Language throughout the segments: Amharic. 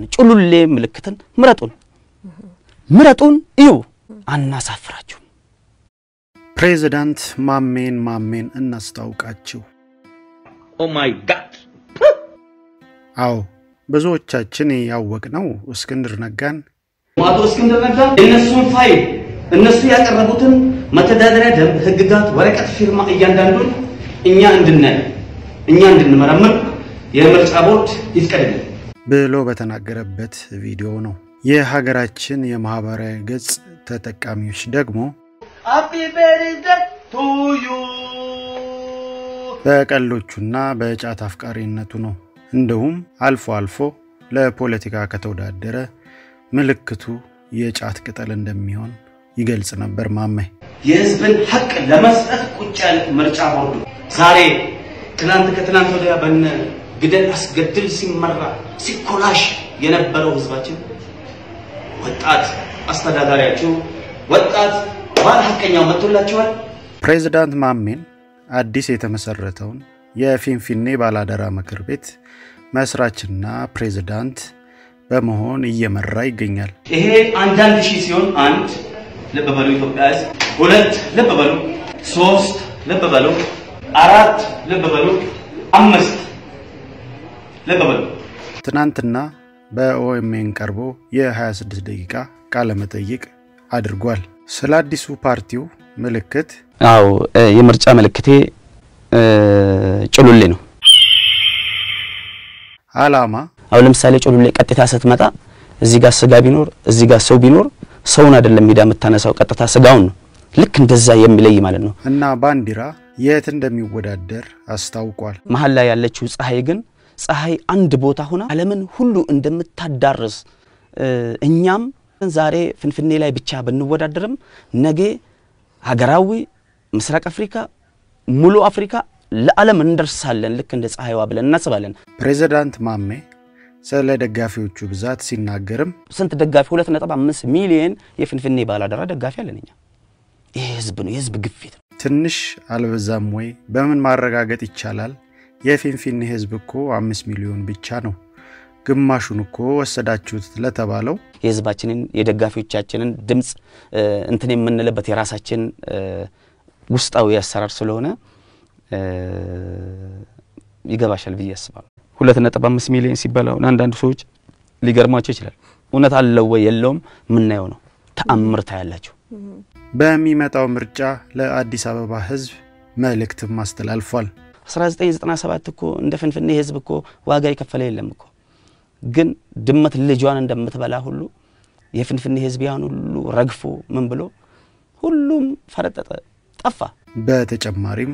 نشلولي ملكتن مراتون مراتون إيو أنا سافراجو. President مامين الناستاوك أجو. Oh my God. أو بزوج تجني يوقك نو اسكندر نجان. ما تو اسكندر نجان؟ النسون فايد النسون يقربوتن متدادنا ده هجدات وركت فيرما يندندون إني عندنا مرمم يمرش أبوت يسكرني. بلو بتناقربت فيديونا. يه هجراتشين يمهابره جز تتكاميش دقمو. Happy birthday to you. تكالوتشنا بيجات أفكارنا تنو. عندهم ألفو لا بوليتيكا كتودادرة ملكتو يجات كتالن دميون يجلسنا برمامه. يزبن حق لمسألة كتشال مرجع بردو. صاري تنان توليا بن. قدر أسقدل سين مرة سكولاش ينبرو زباجين وقت أصلا دارياتو وقت وارحك يوم تولى جوال. President مامين أديس يتمسرتون يا فيني بالادرا مكربت مسراتنا President بمهون يمرأي جنال. إيه عندنا ديشيون عند لببلو يتوقع ولد لببلو صوص لببلو أراد لببلو أمست تنانتنا باقوي من كربو يهاي سدس دقيقة كالما تييك عدرقوال سلاد ديسو بارتيو ملكت او يمرجع ملكتي جلو لينو علاما او لمسالي جلو لي قطتا ستمتا ازيغا سغا بينور ازيغا سو بينور سون ادلم ميدا متانساو قطتا سغاون لك اندزا يميلي معناتنو انا بانديرا يت اندميودادر استاوقوال محلا يالچو صحاي گن صحاي عند بوتا هنا علمن هلو اندمتادارس انيام زاري فنفني لاي بيتشا بنودادرم نغي هاغراوي مسرق افريكا مولو افريكا لعالم ندرسالن لك اند صحايوا بلن نسبالن. President مامي سلا دغافيوچو بزات سيناغرم سنت دغافي 2.5 مليون يفنفني بالا درا دغافي علنيا ايه حزب نو حزب غفيت تنش البزام وي بمن مارغاغت يتشالال የፊንፊን ህዝብ እኮ 5 ሚሊዮን ብቻ ነው ግማሹን እኮ ወሰዳችሁት ለተባለው የህዝባችንን የደጋፊዎቻችንን ድምጽ እንትን የምንለበት የራሳችን ውስጣዊ ያሰራር ስለሆነ ይገባሻል ብዬ አስባለሁ 2.5 ሚሊዮን ሲባለው አንዳንድ ሰዎች ሊገርማቸው ይችላል እውነት አለው ወይ የለውም ምን ነው ነው ተአምር ታያላችሁ በሚመጣው ምርጫ ለአዲስ አበባ ህዝብ መልእክት ማስተላልፏል 1997 እኮ እንደ ፍንፍኔ ህዝብ እኮ ዋጋ ይከፈለ የለም እኮ ግን ድመት ልጇን እንደምትበላ ሁሉ የፍንፍኔ ህዝብ ያን ሁሉ ረግፎ ምን ብሎ ሁሉም ፈረጠጠ ጠፋ በተጨማሪም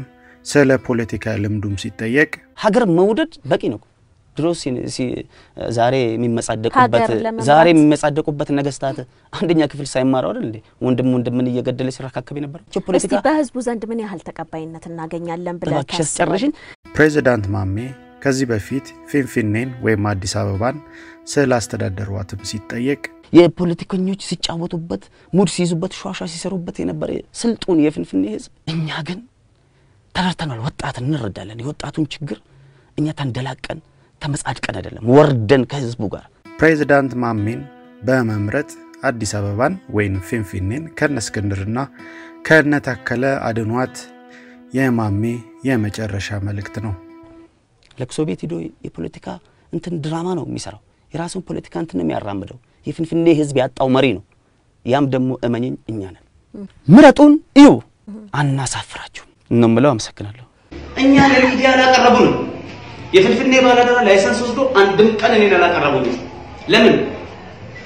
ስለ ፖለቲካ ልምዱም ሲጠየቅ ሀገር መውደድ በቂ ነው ድሮስ ዛሬ የሚመጻደቁበት ነገስታት አንደኛ ክፍል ሳይማራው አይደል እንዴ ወንድምን እየገደለ ሲራካከብ ነበር ፖለቲካ በህዝቡ ዘንድ ምን ያህል ተቀባይነት እናገኛለን ብላችሁ ጨርሽን President ማሜ ከዚህ በፊት ፊንፊኔን ወይ አዲስ አበባን ስላስተዳደሩት ሲጠየቅ የፖለቲከኞች ሲጫወቱበት ሙድ ሲይዙበት ሿሿ ሲሰሩበት የነበረ ስልጡን የፍንፍኔ ህዝብ እኛ ግን ተራርተናል ወጣት እንረዳለን የወጣቱን ችግር እኛ ተንደላቀን ተመጻድቀን አይደለም ወርደን ከህዝቡ ጋር President ማሜን በመምረጥ አዲስ አበባን ወይን ፊንፊኔን ከነስከንድርና ከነታከለ አድኗት የማሜ የመጨረሻ መልእክት ነው ለክሶ ቤት ሂዶ የፖለቲካ እንትን ድራማ ነው የሚሰራው የራሱን ፖለቲካ እንትን ነው የሚያራምደው የፊንፊኔ ህዝብ ያጣው መሪ ነው ያም ደግሞ እመኝኝ እኛ ነን ምረጡን እዩ አናሳፍራችሁ ነው ምለው አመሰግናለሁ እኛ ለሚዲያ አላቀረቡን የፍልፍኔ ባላደራ ላይሰንስ ወስዶ አንድም ቀን እኔን አላቀረቡኝ ለምን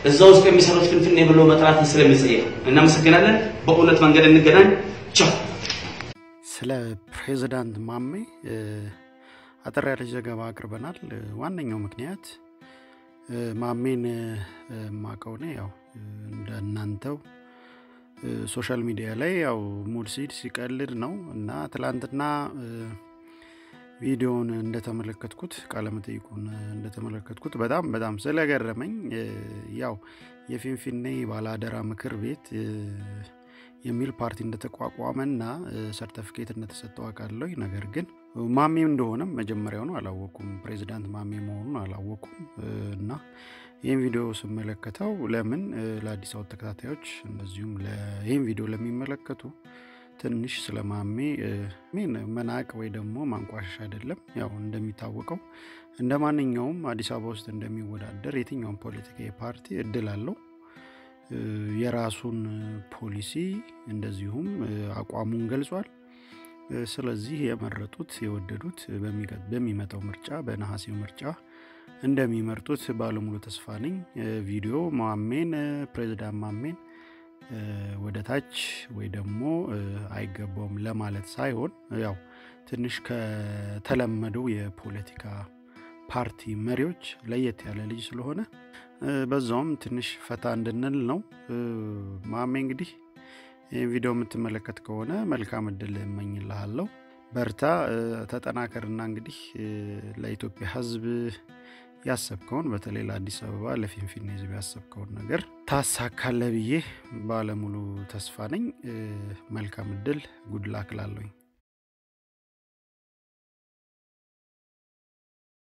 እዛው ውስጥ የሚሰሩት ፍልፍኔ ብሎ መጥራትን ስለሚጽፍ እና መስከናለን በእውነት መንገድ እንገናኝ ቻው ስለ President ማሜ አጥራ ያለ ዘገባ አቅርበናል ዋንኛው ምክንያት ማሜን ማቀው ነው ያው እንደናንተው ሶሻል ሚዲያ ላይ ያው ሙርሲድ ሲቀልድ ነው እና ትላንትና ቪዲዮን እንደተመለከትኩት ቃለመጠይቁን እንደተመለከትኩት በጣም ስለገረመኝ ያው የፊንፊኔ ባላደራ ምክር ቤት የሚል ፓርቲ እንደተቋቋመና ሰርቲፊኬት እንደተሰጠው አቃለሁ ነገር ግን مامي ندهونا مجمريونو على وكم بريزيدنت مامي مون على وكم نا يم فيديو سملكتاو لمن لأديس أوت تكتاتيوش بزيوم ليم فيديو لمن ملكتو تنش سلامامي مين مناك ويدمو مانقاش هادلم يا وندمي تاوكو عندما نيوم أديس أبوست عندما يودا دريتي يوم بوليتيكي بارتي الدلالو يراسون بوليسي عندزيهم أقوامون جلسوال ስለዚህ የመረጡት የወደዱት በሚመጣው ምርጫ በነሐሴው ምርጫ እንደሚመርጡት ባለሙሉ ተስፋ ነኝ ቪዲዮ ማሜን ፕሬዝዳንት ማሜን ወደታች ወይ ደግሞ አይገባውም ለማለት ሳይሆን ያው ትንሽ ከተለመደው የፖለቲካ ፓርቲ መሪዎች ለየት ያለ ልጅ ስለሆነ በዛም ትንሽ ፈታ እንደነል ነው ማሜ እንግዲህ ቪዲዮ ምትመለከት ከሆነ መልካም እድል እመኝልሃለሁ በርታ ተጠናከርና እንግዲህ ለኢትዮጵያ ህዝብ ያሰብከውን በተለይ ለአዲስ አበባ ለፊንፊኔ ህዝብ ያሰብከውን ነገር ታሳካለህ ብዬ ባለሙሉ ተስፋ ነኝ መልካም እድል ጉድ ላክ ላለሁኝ